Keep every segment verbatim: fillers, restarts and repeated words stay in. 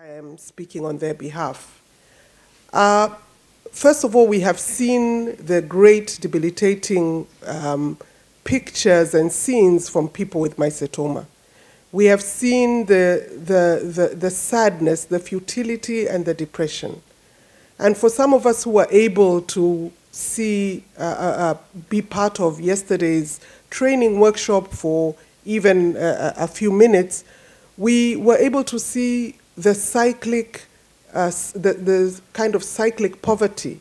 I am speaking on their behalf. Uh, first of all, we have seen the great debilitating um, pictures and scenes from people with mycetoma. We have seen the, the, the, the sadness, the futility, and the depression. And for some of us who were able to see, uh, uh, be part of yesterday's training workshop for even uh, a few minutes, we were able to see the cyclic, uh, the, the kind of cyclic poverty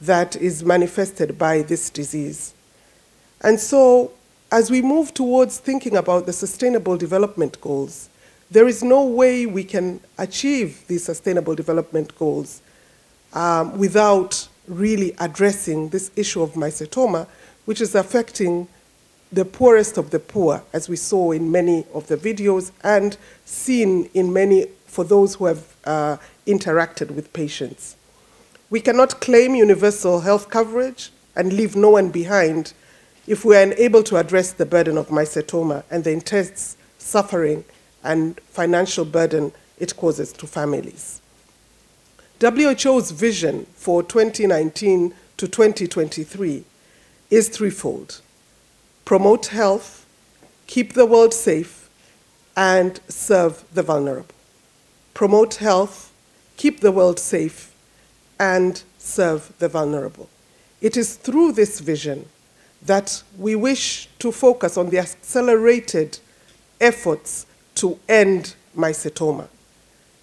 that is manifested by this disease. And so, as we move towards thinking about the Sustainable Development Goals, there is no way we can achieve these Sustainable Development Goals um, without really addressing this issue of mycetoma, which is affecting the poorest of the poor, as we saw in many of the videos and seen in many for those who have uh, interacted with patients. We cannot claim universal health coverage and leave no one behind if we are unable to address the burden of mycetoma and the intense suffering and financial burden it causes to families. W H O's vision for twenty nineteen to twenty twenty-three is threefold: promote health, keep the world safe, and serve the vulnerable. Promote health, keep the world safe, and serve the vulnerable. It is through this vision that we wish to focus on the accelerated efforts to end mycetoma,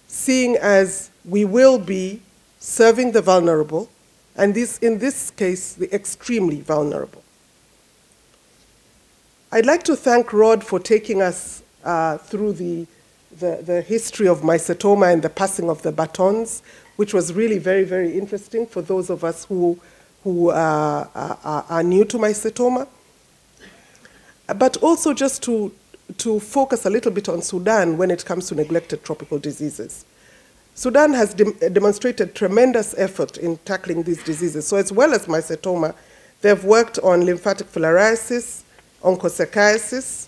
seeing as we will be serving the vulnerable, and this, in this case, the extremely vulnerable. I'd like to thank Rod for taking us uh, through the, the, the history of mycetoma and the passing of the batons, which was really very, very interesting for those of us who who uh, are, are new to mycetoma. But also just to, to focus a little bit on Sudan when it comes to neglected tropical diseases. Sudan has de demonstrated tremendous effort in tackling these diseases. So as well as mycetoma, they've worked on lymphatic filariasis, onchocerciasis,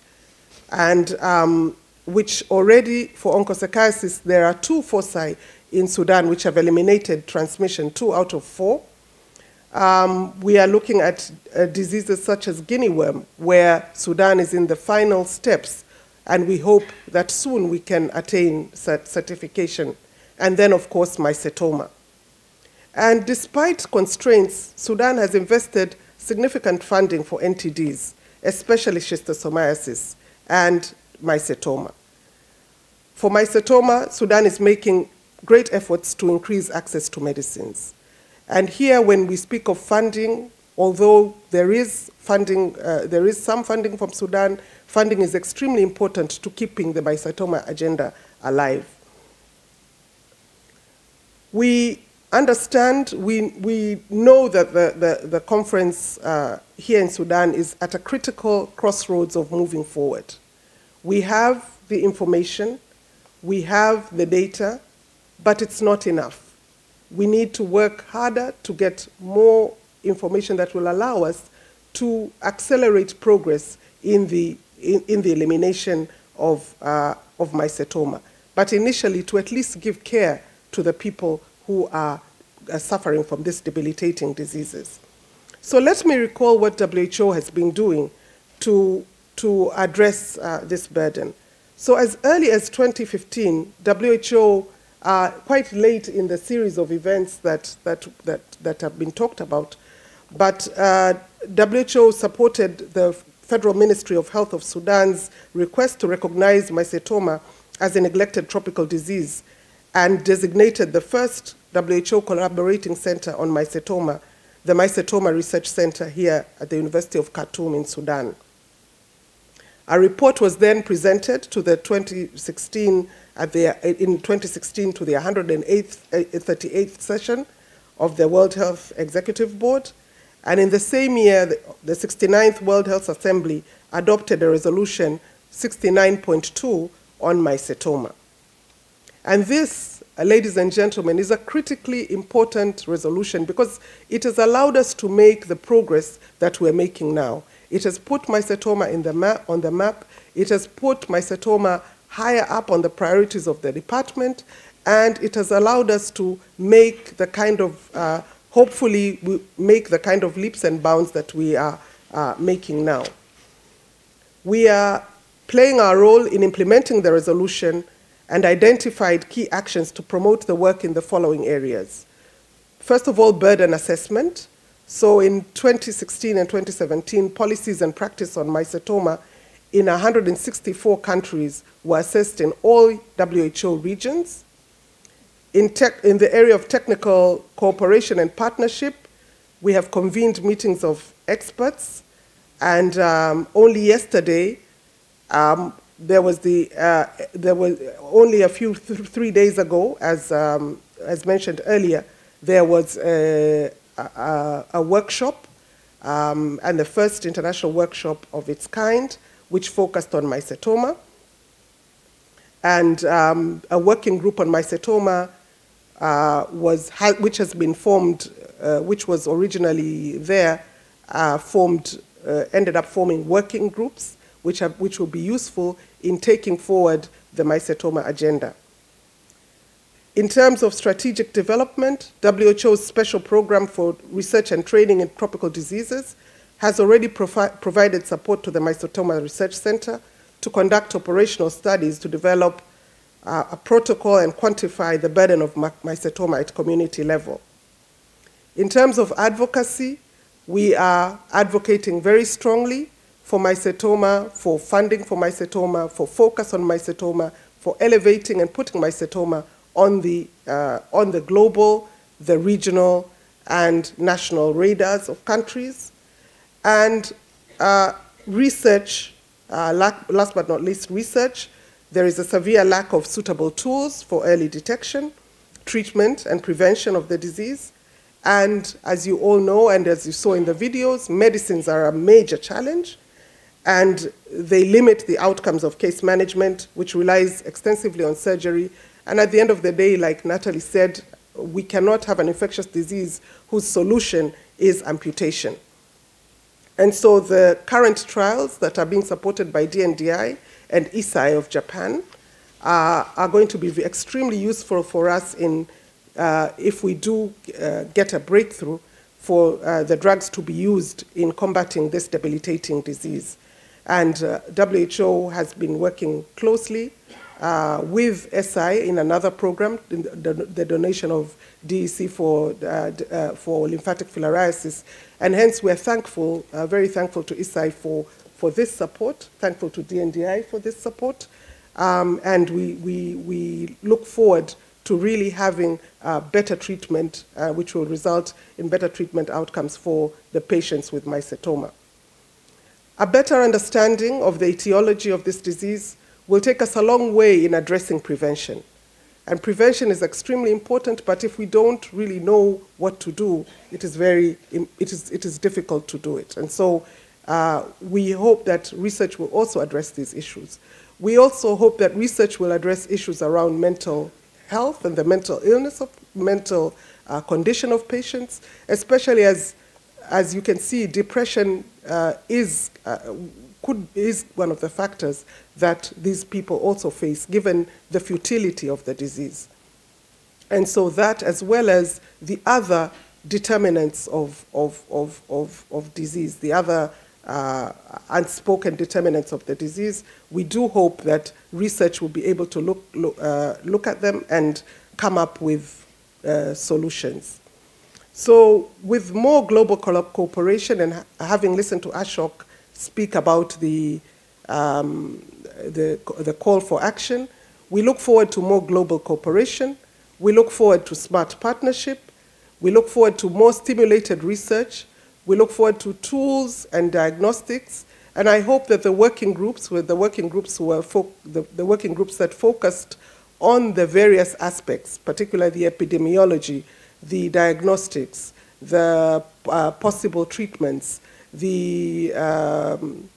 and um, which already for onchocerciasis, there are two foci in Sudan which have eliminated transmission, two out of four. Um, we are looking at uh, diseases such as guinea worm, where Sudan is in the final steps, and we hope that soon we can attain cert certification. And then, of course, mycetoma. And despite constraints, Sudan has invested significant funding for N T Ds, especially schistosomiasis and mycetoma. For mycetoma, Sudan is making great efforts to increase access to medicines. And here, when we speak of funding, although there is funding, uh, there is some funding from Sudan, funding is extremely important to keeping the mycetoma agenda alive. We understand, we, we know that the, the, the conference uh, here in Sudan is at a critical crossroads of moving forward. We have the information, we have the data, but it's not enough. We need to work harder to get more information that will allow us to accelerate progress in the, in, in the elimination of, uh, of mycetoma, but initially to at least give care to the people who are uh, suffering from these debilitating diseases. So let me recall what W H O has been doing to, to address uh, this burden. So as early as twenty fifteen, W H O Uh, quite late in the series of events that, that, that, that have been talked about. But uh, W H O supported the Federal Ministry of Health of Sudan's request to recognize mycetoma as a neglected tropical disease and designated the first W H O collaborating center on mycetoma, the Mycetoma Research Center here at the University of Khartoum in Sudan. A report was then presented to the twenty sixteen at the, in twenty sixteen to the one hundred thirty-eighth session of the World Health Executive Board. And in the same year, the, the sixty-ninth World Health Assembly adopted a resolution sixty-nine point two on mycetoma. And this, ladies and gentlemen, is a critically important resolution because it has allowed us to make the progress that we're making now. It has put mycetoma in the map, on the map. It has put mycetoma higher up on the priorities of the department, and it has allowed us to make the kind of, uh, hopefully, we make the kind of leaps and bounds that we are uh, making now. We are playing our role in implementing the resolution and identified key actions to promote the work in the following areas. First of all, burden assessment. So in twenty sixteen and twenty seventeen, policies and practice on mycetoma in one hundred sixty-four countries were assessed in all W H O regions. In, tech, in the area of technical cooperation and partnership, we have convened meetings of experts, and um, only yesterday, um, there was the, uh, there was only a few, th three days ago, as, um, as mentioned earlier, there was a, a, a workshop, um, and the first international workshop of its kind, which focused on mycetoma. And um, a working group on mycetoma, uh, was ha which has been formed, uh, which was originally there, uh, formed, uh, ended up forming working groups, which, have, which will be useful in taking forward the mycetoma agenda. In terms of strategic development, W H O's special program for research and training in tropical diseases has already provi- provided support to the Mycetoma Research Center to conduct operational studies to develop uh, a protocol and quantify the burden of mycetoma at community level. In terms of advocacy, we are advocating very strongly for mycetoma, for funding for mycetoma, for focus on mycetoma, for elevating and putting mycetoma on the, uh, on the global, the regional, and national radars of countries. And uh, research, uh, lack, last but not least, research. There is a severe lack of suitable tools for early detection, treatment, and prevention of the disease. And as you all know, and as you saw in the videos, medicines are a major challenge, and they limit the outcomes of case management, which relies extensively on surgery. And at the end of the day, like Natalie said, we cannot have an infectious disease whose solution is amputation. And so the current trials that are being supported by D N D I and Eisai of Japan uh, are going to be extremely useful for us in, uh, if we do uh, get a breakthrough, for uh, the drugs to be used in combating this debilitating disease. And uh, W H O has been working closely uh, with Eisai in another program, in the, the donation of D E C for, uh, uh, for lymphatic filariasis. And hence, we're thankful, uh, very thankful to Eisai for, for this support, thankful to D N D I for this support. Um, and we, we, we look forward to really having uh, better treatment, uh, which will result in better treatment outcomes for the patients with mycetoma. A better understanding of the etiology of this disease will take us a long way in addressing prevention. And prevention is extremely important, but if we don't really know what to do, it is very, it is, it is difficult to do it. And so uh, we hope that research will also address these issues. We also hope that research will address issues around mental health and the mental illness of mental uh, condition of patients, especially as, as you can see, depression uh, is, uh, could, is one of the factors that these people also face, given the futility of the disease. And so that, as well as the other determinants of, of, of, of, of disease, the other uh, unspoken determinants of the disease, we do hope that research will be able to look, look, uh, look at them and come up with uh, solutions. So with more global cooperation, and having listened to Ashok speak about the Um, the, the call for action, we look forward to more global cooperation. We look forward to smart partnership. We look forward to more stimulated research. We look forward to tools and diagnostics. And I hope that the working groups, with the working groups who are fo the, the working groups that focused on the various aspects, particularly the epidemiology, the diagnostics, the uh, possible treatments, the um,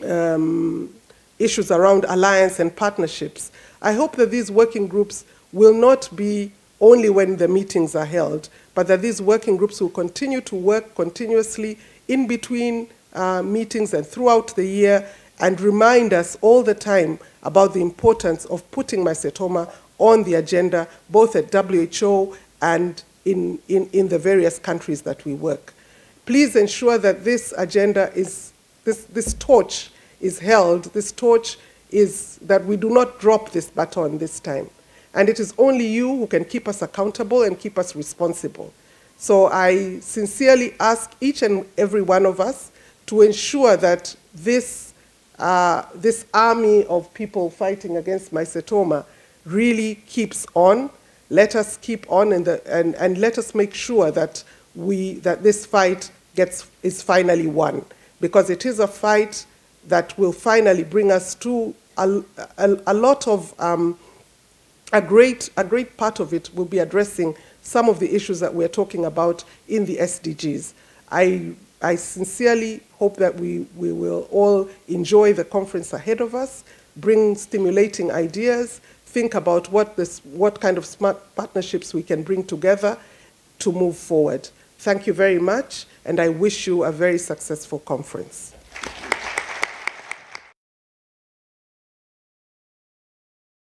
Um, issues around alliance and partnerships. I hope that these working groups will not be only when the meetings are held, but that these working groups will continue to work continuously in between uh, meetings and throughout the year, and remind us all the time about the importance of putting mycetoma on the agenda, both at W H O and in, in, in the various countries that we work. Please ensure that this agenda is, this, this torch is held, this torch is that we do not drop this baton this time. And it is only you who can keep us accountable and keep us responsible. So I sincerely ask each and every one of us to ensure that this, uh, this army of people fighting against mycetoma really keeps on. Let us keep on in the, and, and let us make sure that, we, that this fight gets, is finally won, because it is a fight that will finally bring us to a, a, a lot of, um, a, great, a great part of it will be addressing some of the issues that we're talking about in the S D Gs. I, I sincerely hope that we, we will all enjoy the conference ahead of us, bring stimulating ideas, think about what, this, what kind of smart partnerships we can bring together to move forward. Thank you very much, and I wish you a very successful conference.